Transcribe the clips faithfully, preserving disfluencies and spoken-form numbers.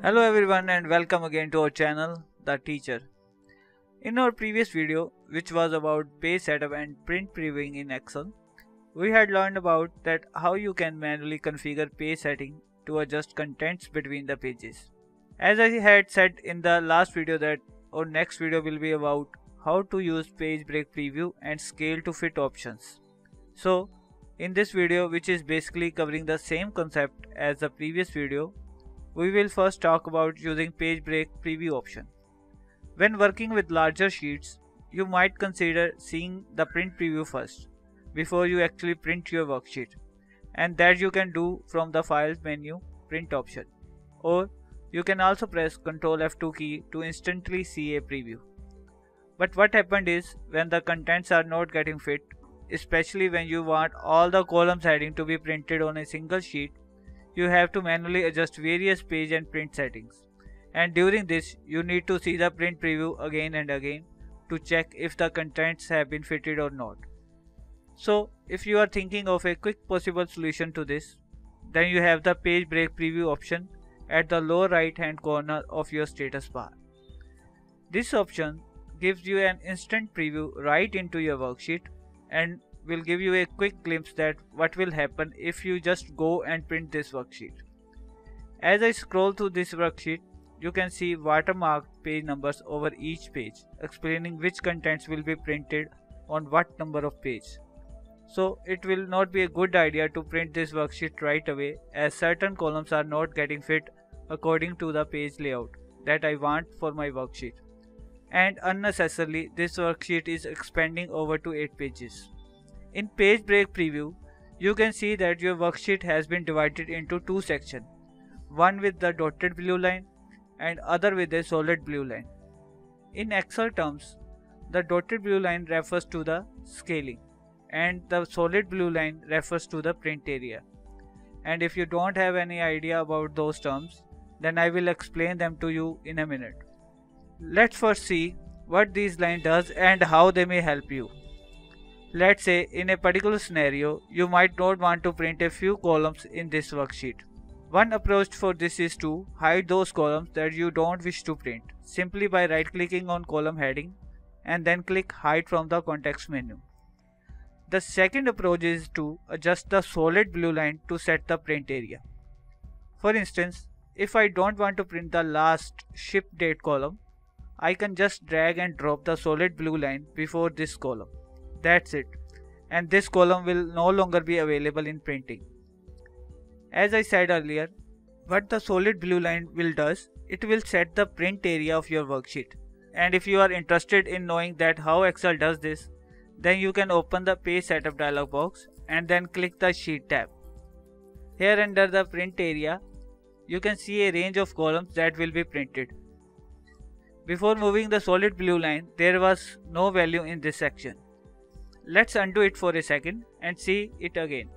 Hello everyone and welcome again to our channel, The Teacher. In our previous video, which was about page setup and print previewing in Excel, we had learned about that how you can manually configure page setting to adjust contents between the pages. As I had said in the last video that our next video will be about how to use Page Break Preview and Scale to Fit options. So, in this video, which is basically covering the same concept as the previous video, we will first talk about using Page Break Preview option. When working with larger sheets, you might consider seeing the print preview first, before you actually print your worksheet. And that you can do from the Files menu Print option. Or you can also press control F two key to instantly see a preview. But what happened is, when the contents are not getting fit, especially when you want all the columns heading to be printed on a single sheet, you have to manually adjust various page and print settings. And during this, you need to see the print preview again and again to check if the contents have been fitted or not. So, if you are thinking of a quick possible solution to this, then you have the Page Break Preview option at the lower right hand corner of your status bar. This option gives you an instant preview right into your worksheet and will give you a quick glimpse that what will happen if you just go and print this worksheet. As I scroll through this worksheet, you can see watermarked page numbers over each page, explaining which contents will be printed on what number of pages. So it will not be a good idea to print this worksheet right away, as certain columns are not getting fit according to the page layout that I want for my worksheet. And unnecessarily, this worksheet is expanding over to eight pages. In Page Break Preview, you can see that your worksheet has been divided into two sections, one with the dotted blue line and other with a solid blue line. In Excel terms, the dotted blue line refers to the scaling and the solid blue line refers to the print area. And if you don't have any idea about those terms, then I will explain them to you in a minute. Let's first see what these lines does and how they may help you. Let's say in a particular scenario, you might not want to print a few columns in this worksheet. One approach for this is to hide those columns that you don't wish to print, simply by right clicking on column heading and then click hide from the context menu. The second approach is to adjust the solid blue line to set the print area. For instance, if I don't want to print the last ship date column, I can just drag and drop the solid blue line before this column. That's it. And this column will no longer be available in printing. As I said earlier, what the solid blue line will does, it will set the print area of your worksheet. And if you are interested in knowing that how Excel does this, then you can open the Page Setup dialog box and then click the Sheet tab. Here under the print area, you can see a range of columns that will be printed. Before moving the solid blue line, there was no value in this section. Let's undo it for a second and see it again.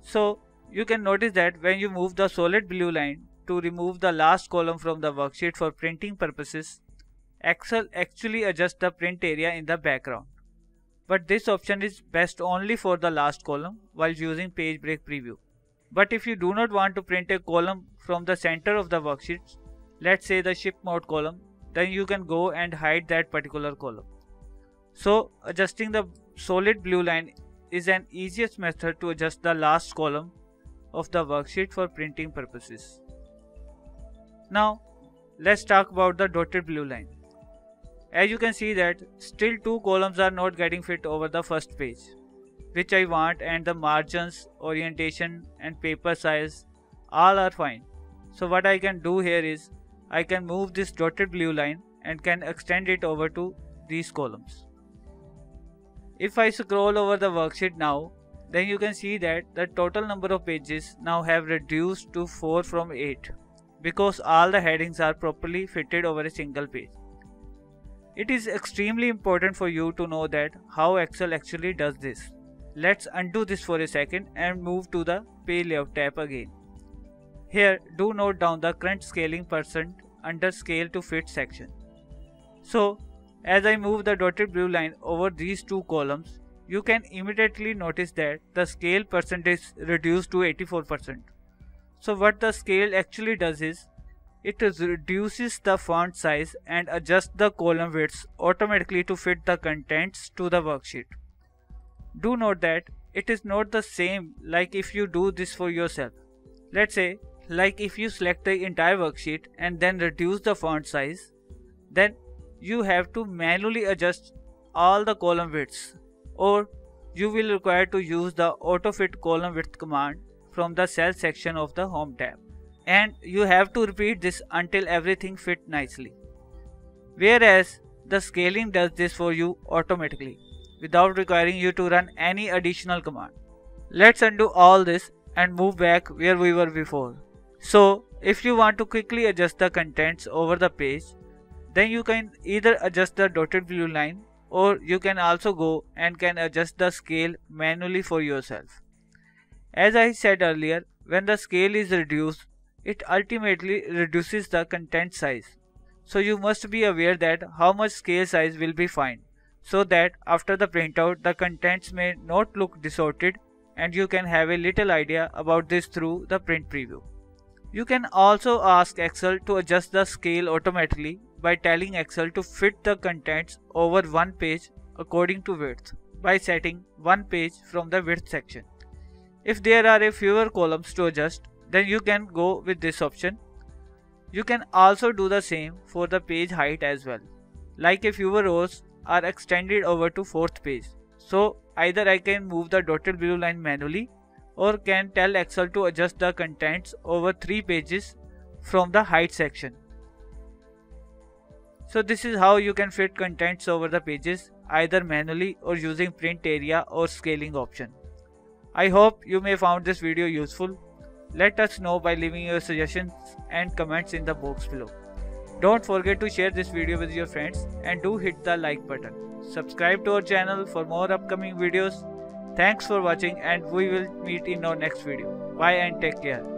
So you can notice that when you move the solid blue line to remove the last column from the worksheet for printing purposes, Excel actually adjusts the print area in the background. But this option is best only for the last column while using Page Break Preview. But if you do not want to print a column from the center of the worksheet, let's say the ship mode column, then you can go and hide that particular column. So adjusting the solid blue line is an easiest method to adjust the last column of the worksheet for printing purposes. Now let's talk about the dotted blue line. As you can see that still two columns are not getting fit over the first page, which I want, and the margins, orientation and paper size all are fine. So what I can do here is, I can move this dotted blue line and can extend it over to these columns. If I scroll over the worksheet now, then you can see that the total number of pages now have reduced to four from eight, because all the headings are properly fitted over a single page. It is extremely important for you to know that how Excel actually does this. Let's undo this for a second and move to the Page Layout tab again. Here, do note down the current scaling percent under Scale to Fit section. So, as I move the dotted blue line over these two columns, you can immediately notice that the scale percent is reduced to eighty-four percent. So what the scale actually does is, it reduces the font size and adjusts the column widths automatically to fit the contents to the worksheet. Do note that it is not the same like if you do this for yourself. Let's say like if you select the entire worksheet and then reduce the font size, then you have to manually adjust all the column widths, or you will require to use the AutoFit column width command from the cell section of the home tab. And you have to repeat this until everything fit nicely. Whereas the scaling does this for you automatically without requiring you to run any additional command. Let's undo all this and move back where we were before. So if you want to quickly adjust the contents over the page, then you can either adjust the dotted blue line, or you can also go and can adjust the scale manually for yourself. As I said earlier, when the scale is reduced, it ultimately reduces the content size. So you must be aware that how much scale size will be fine, so that after the printout the contents may not look distorted, and you can have a little idea about this through the print preview. You can also ask Excel to adjust the scale automatically by telling Excel to fit the contents over one page according to width by setting one page from the width section. If there are a fewer columns to adjust, then you can go with this option. You can also do the same for the page height as well. Like if fewer rows are extended over to fourth page. So either I can move the dotted blue line manually, or can tell Excel to adjust the contents over three pages from the height section. So this is how you can fit contents over the pages, either manually or using print area or scaling option. I hope you may found this video useful. Let us know by leaving your suggestions and comments in the box below. Don't forget to share this video with your friends, and do hit the like button. Subscribe to our channel for more upcoming videos. Thanks for watching, and we will meet in our next video. Bye and take care.